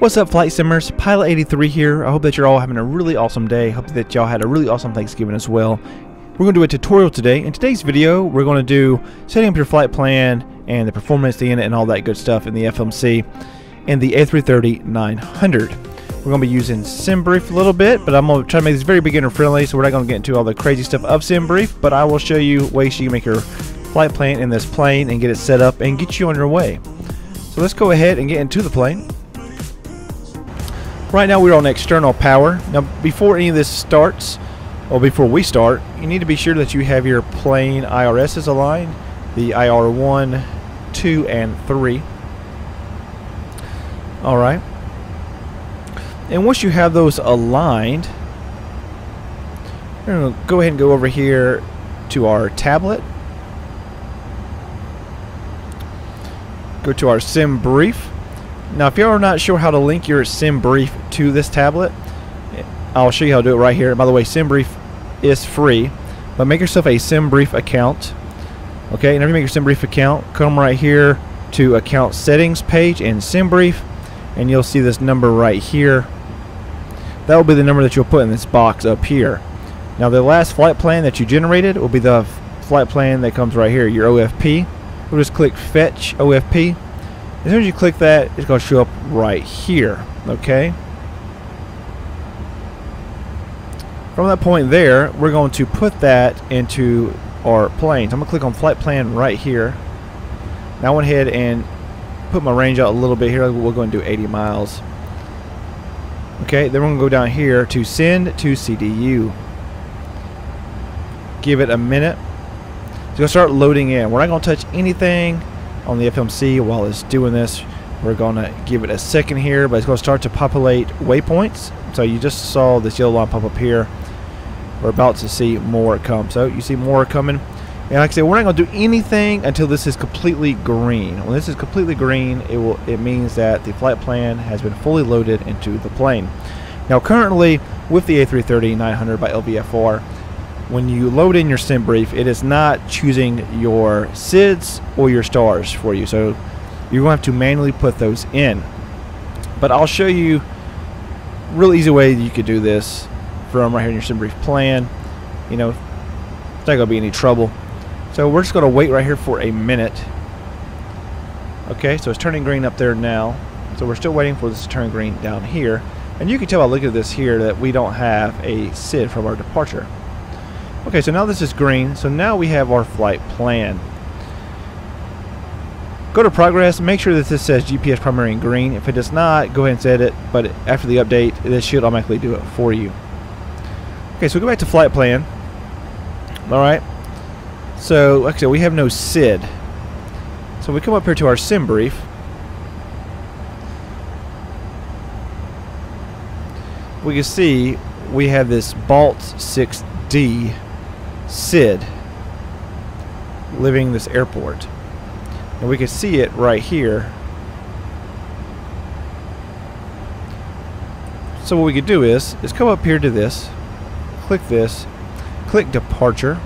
What's up, Flight Simmers? Pilot 83 here. I hope that you're all having a really awesome day. Hope that y'all had a really awesome Thanksgiving as well. We're going to do a tutorial today. In today's video, we're going to do setting up your flight plan and the performance, the unit, and all that good stuff in the FMC and the A330-900. We're going to be using SimBrief a little bit, but I'm going to try to make this very beginner friendly, so we're not going to get into all the crazy stuff of SimBrief, but I will show you ways you can make your flight plan in this plane and get it set up and get you on your way. So let's go ahead and get into the plane. Right now we're on external power. Now before any of this starts, or before we start, you need to be sure that you have your plane IRSs aligned, the IR1, 2, and 3. Alright. And once you have those aligned, we're going to go ahead and go over here to our tablet. Go to our SimBrief. Now, if you are not sure how to link your SimBrief to this tablet, I'll show you how to do it right here. And by the way, SimBrief is free, but make yourself a SimBrief account. Okay, and after you make your SimBrief account, come right here to Account Settings page and SimBrief, and you'll see this number right here. That will be the number that you'll put in this box up here. Now the last flight plan that you generated will be the flight plan that comes right here, your OFP. We'll just click Fetch OFP. As soon as you click that, it's going to show up right here. Okay. From that point there, we're going to put that into our plane. So I'm going to click on Flight Plan right here. Now I went ahead and put my range out a little bit here. We're going to do 80 miles. Okay, then we're going to go down here to send to CDU. Give it a minute. It's going to start loading in. We're not going to touch anything on the FMC while it's doing this. We're going to give it a second here, but it's going to start to populate waypoints. So you just saw this yellow line pop up here. We're about to see more come. So you see more coming. And like I said, we're not going to do anything until this is completely green. When this is completely green, it means that the flight plan has been fully loaded into the plane. Now currently, with the A330-900 by LVFR, when you load in your SimBrief, it is not choosing your SIDs or your STARs for you. So you're going to have to manually put those in. But I'll show you a real easy way that you could do this from right here in your SimBrief plan. You know, it's not going to be any trouble. So we're just going to wait right here for a minute. Okay, so it's turning green up there now. So we're still waiting for this to turn green down here. And you can tell by looking at this here that we don't have a SID from our departure. Okay, so now this is green. So now we have our flight plan. Go to progress. Make sure that this says GPS primary in green. If it does not, go ahead and set it. But after the update, this should automatically do it for you. Okay, so go back to flight plan. All right. So, like I said, we have no SID. So we come up here to our SimBrief. We can see we have this Balt 6D SID leaving this airport. And we can see it right here. So what we could do is come up here to this, click departure.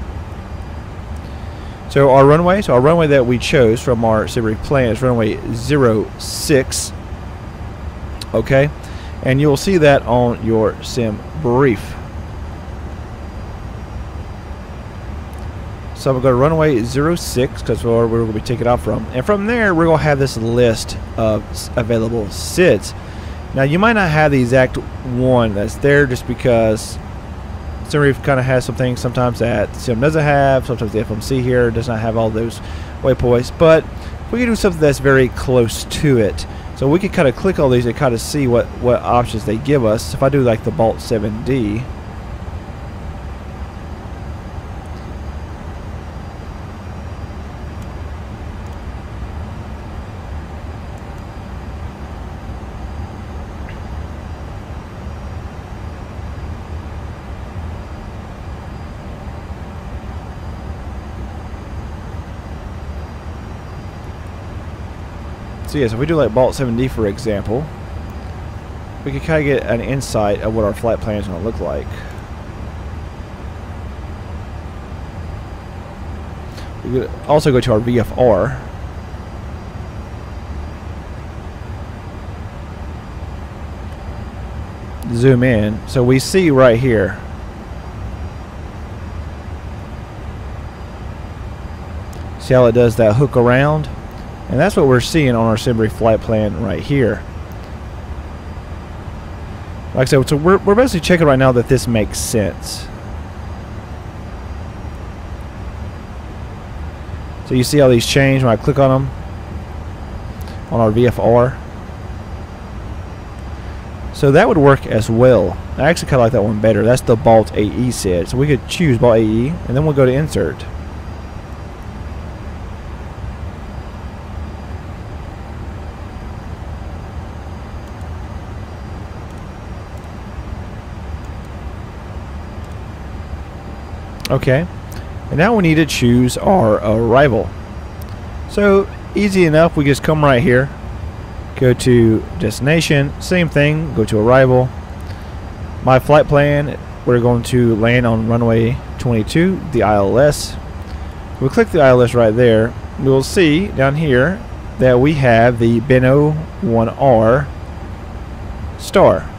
So our runway that we chose from our SimBrief plan is runway 06. Okay, and you'll see that on your SimBrief. So I'm going to go to runway 06 because we're going to be taking off from. And from there, we're going to have this list of available SIDs. Now you might not have the exact one that's there just because SimBrief kind of has some things sometimes that Sim doesn't have. Sometimes the FMC here does not have all those waypoints, but we can do something that's very close to it. So we can kind of click all these and kind of see what options they give us. If I do like the Balt 7D, so yes, if we do like Balt 7D for example, we can kind of get an insight of what our flight plan is going to look like. We could also go to our VFR. zoom in, so we see right here how it does that hook around, and that's what we're seeing on our SimBrief flight plan right here. Like I said, so we're basically checking right now that this makes sense. So you see how these change when I click on them on our VFR. So that would work as well. I actually kind of like that one better. That's the Balt AE SID. So we could choose Balt AE, and then we'll go to Insert. Okay, and now we need to choose our arrival. So easy enough, we just come right here, go to destination, same thing, go to arrival. My flight plan, we're going to land on runway 22, the ILS. We'll click the ILS right there. We'll see down here that we have the Beno 1R STAR.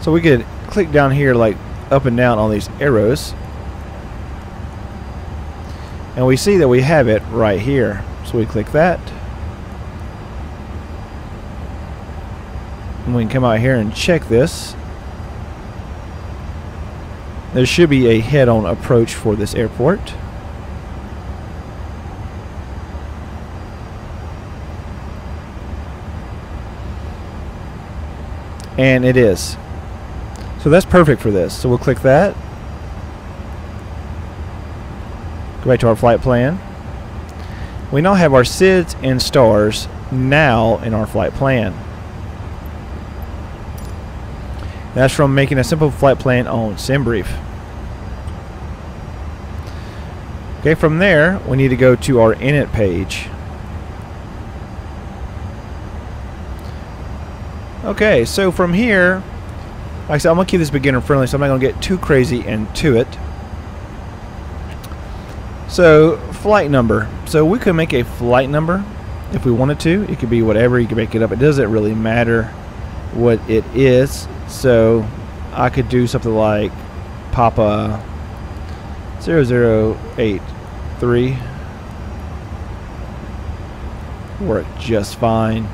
So we could click down here, like up and down on these arrows, and we see that we have it right here. So we click that, and we can come out here and check this. There should be a head-on approach for this airport. And it is. So that's perfect for this. So we'll click that. Go back to our flight plan. We now have our SIDs and STARs now in our flight plan. That's from making a simple flight plan on SimBrief. Okay, from there, we need to go to our init page. Okay, so from here, like I said, I'm going to keep this beginner friendly, so I'm not going to get too crazy into it. So, flight number. So we could make a flight number if we wanted to. It could be whatever. You could make it up. It doesn't really matter what it is. So I could do something like Papa 0083. Work just fine.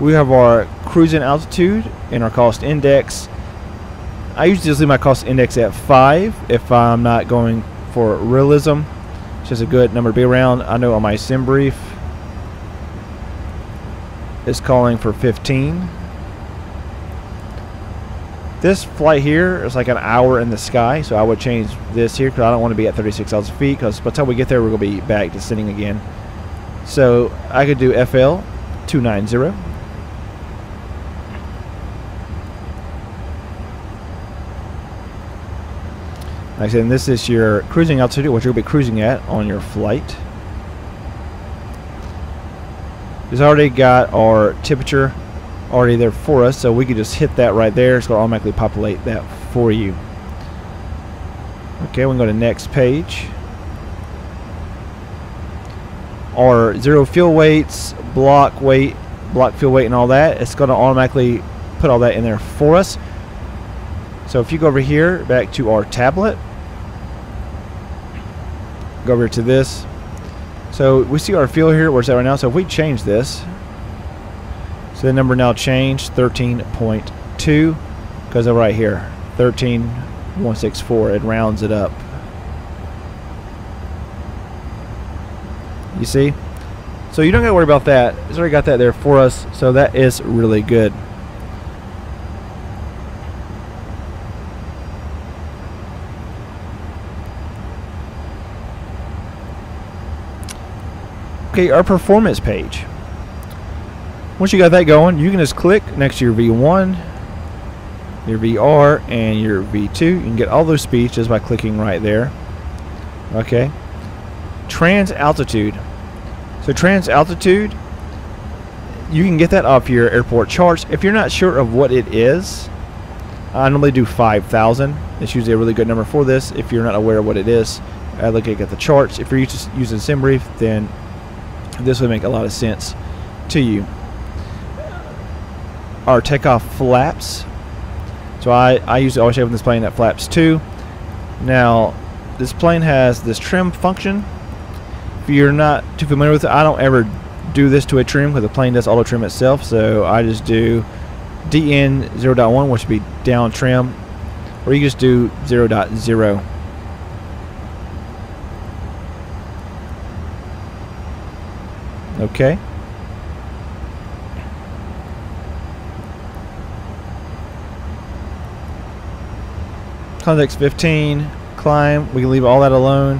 We have our cruising altitude and our cost index. I usually just leave my cost index at 5 if I'm not going for realism. It's just a good number to be around. I know on my SimBrief it's calling for 15. This flight here is like an hour in the sky, so I would change this here because I don't want to be at 36,000 feet because by the time we get there we're going to be back descending again. So I could do FL 290. Like I said, and this is your cruising altitude, what you'll be cruising at on your flight. It's already got our temperature already there for us, so we can just hit that right there. It's going to automatically populate that for you. Okay, we can go to next page. Our zero fuel weights, block fuel weight, and all that. It's going to automatically put all that in there for us. So if you go over here, back to our tablet, go over to this. So we see our fuel here, where it's at right now. So if we change this, so the number now changed 13.2 because of right here, 13.164. It rounds it up. You see? So you don't got to worry about that. It's already got that there for us. So that is really good. Okay, our performance page. Once you got that going, you can just click next to your V1, your VR, and your V2. You can get all those speeds just by clicking right there. Okay. Trans altitude. So trans altitude, you can get that off your airport charts. If you're not sure of what it is, I normally do 5,000. It's usually a really good number for this. If you're not aware of what it is, I look at the charts. If you're using SimBrief, then this would make a lot of sense to you. our takeoff flaps. So I usually always open this plane at flaps 2. Now, this plane has this trim function. If you're not too familiar with it, I don't ever do this to a trim because the plane does auto trim itself. So I just do DN 0.1, which would be down trim, or you just do 0.0. Okay. Context 15, climb. We can leave all that alone.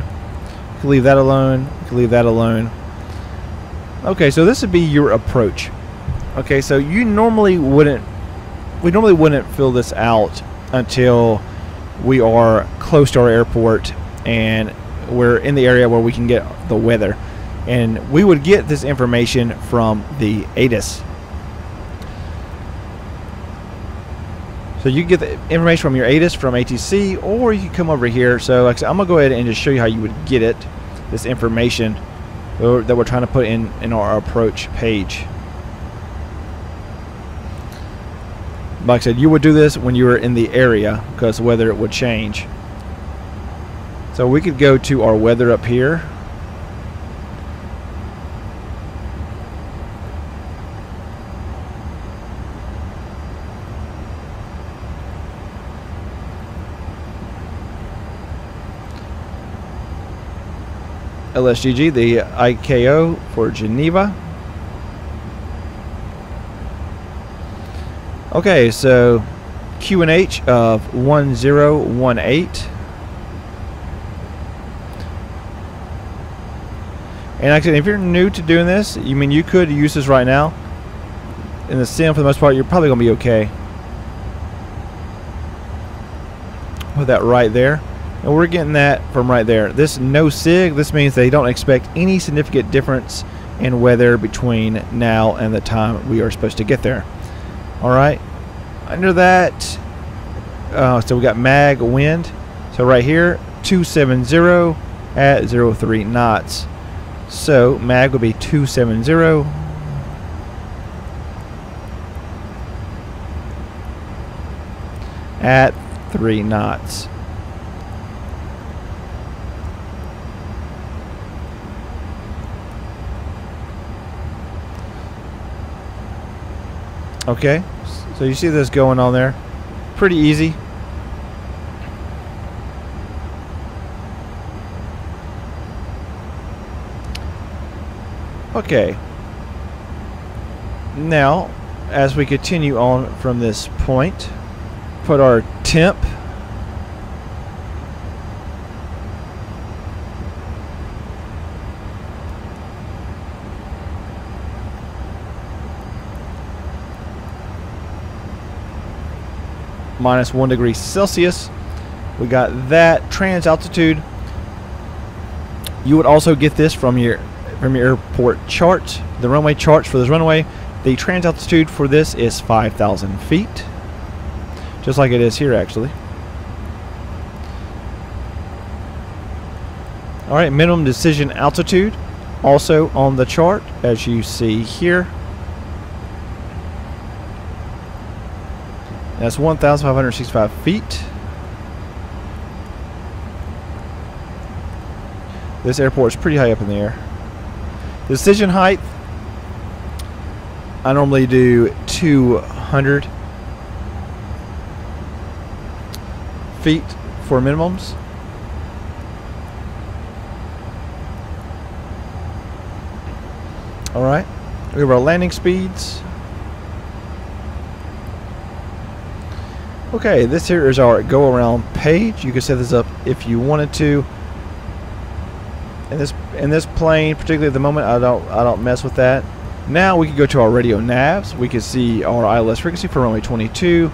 We can leave that alone. We can leave that alone. Okay, so this would be your approach. Okay, so you normally wouldn't, we normally wouldn't fill this out until we are close to our airport and we're in the area where we can get the weather. And we would get this information from the ATIS. So you get the information from your ATIS, from ATC, or you can come over here. So like I said, I'm going to go ahead and just show you how you would get it, this information that we're trying to put in our approach page. Like I said, you would do this when you were in the area because weather would change. So we could go to our weather up here. LSGG, the ICAO for Geneva. Okay, so QNH of 1018. And actually, if you're new to doing this, you mean you could use this right now. In the sim, for the most part, you're probably going to be okay with that right there. And we're getting that from right there. This no sig, this means they don't expect any significant difference in weather between now and the time we are supposed to get there. All right, under that, so we got mag wind. So right here, 270 at 03 knots. So mag would be 270. At 3 knots. Okay, so you see this going on there. Pretty easy. Okay. Now, as we continue on from this point, put our temp. Minus 1 degree Celsius. We got that trans altitude. You would also get this from your airport chart, the runway charts for this runway. The trans altitude for this is 5,000 feet, just like it is here actually. All right, minimum decision altitude also on the chart as you see here. That's 1,565 feet. This airport is pretty high up in the air. Decision height, I normally do 200 feet for minimums. All right, we have our landing speeds. Okay, this here is our go around page. You can set this up if you wanted to. In this plane, particularly at the moment, I don't mess with that. Now we can go to our radio navs. We can see our ILS frequency for runway 22,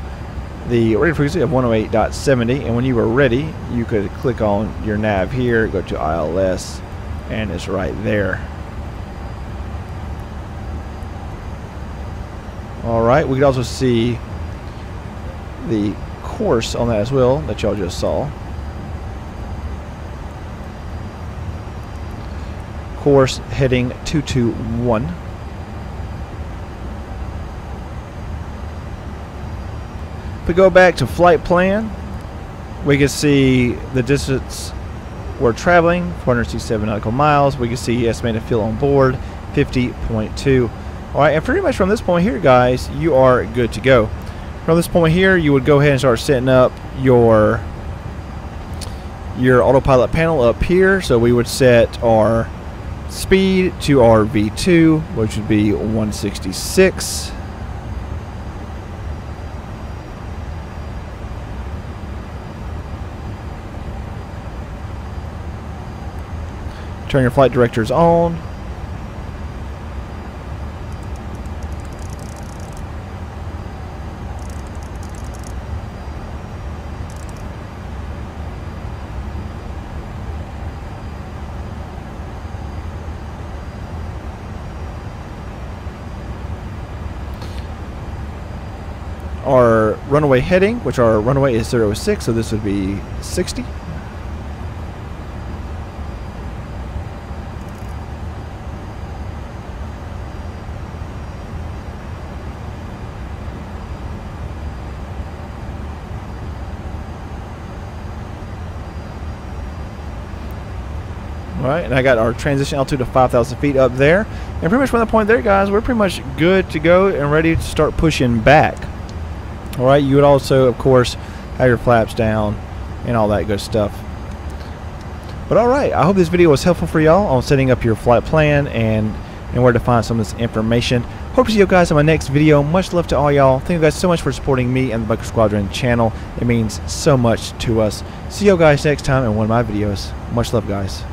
the radio frequency of 108.70, and when you were ready, you could click on your nav here, go to ILS, and it's right there. All right, we can also see the course on that as well that y'all just saw. Course heading 221. If we go back to flight plan, we can see the distance we're traveling, 467 nautical miles. We can see estimated fuel on board, 50.2. All right, and pretty much from this point here, guys, you are good to go. From this point here, you would go ahead and start setting up your autopilot panel up here. So we would set our speed to our V2, which would be 166. Turn your flight directors on. Our runway heading, which our runway is 06, so this would be 60. Alright, and I got our transition altitude of 5,000 feet up there. And pretty much from that point there, guys, we're pretty much good to go and ready to start pushing back. Alright, you would also, of course, have your flaps down and all that good stuff. But alright, I hope this video was helpful for y'all on setting up your flight plan and where to find some of this information. Hope to see you guys in my next video. Much love to all y'all. Thank you guys so much for supporting me and the Bunker Squadron channel. It means so much to us. See you guys next time in one of my videos. Much love, guys.